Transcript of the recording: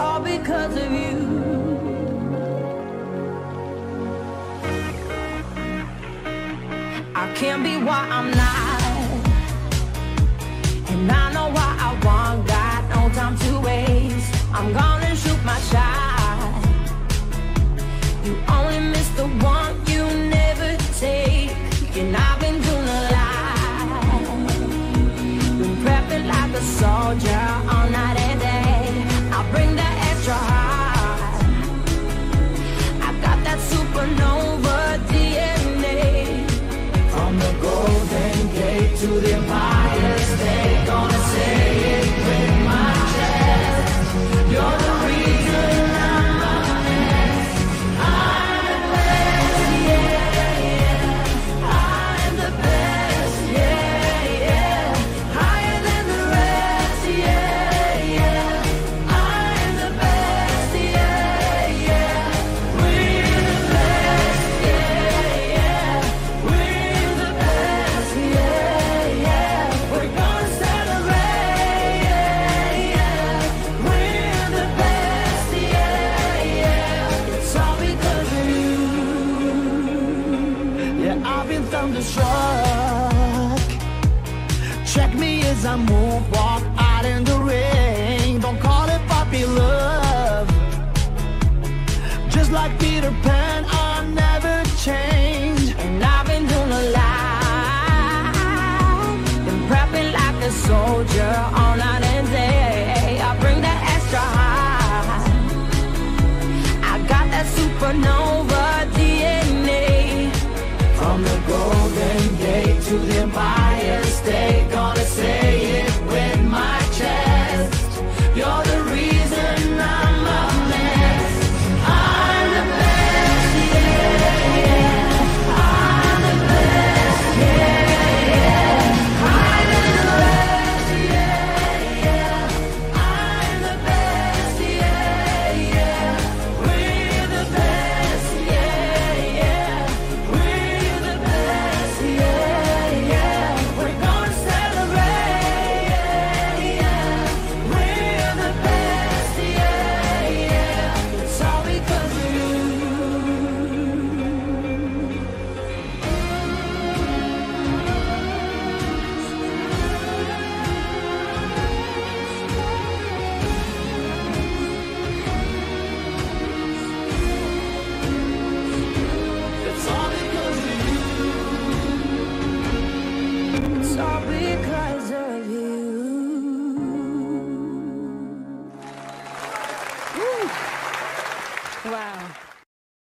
all because of you. I can't be what I'm not, and I know what I want. Got no time to waste. I'm gonna shoot my shot. You only miss the one you never take, and I've been doing a lot. Been prepping like a soldier all night and day. I'll bring that extra heart. I got that supernova DNA. From the Golden Gate to the Empire State, gonna say it with my chest. You're the reason. Thunderstruck. Check me as I move, walk out in the ring. Don't call it puppy love. Just like Peter Pan, I never change. And I've been doing a lot. Been prepping like a soldier all night and day. I bring that extra high. I got that supernova DNA. From the Golden Gate to the Empire State, gonna say it with my chest. You're the reason I'm a mess. I'm the best, yeah, yeah. I'm the best, yeah, yeah. I'm the best, yeah, yeah. I'm the best, yeah, yeah. We're the best, yeah, yeah. Wow.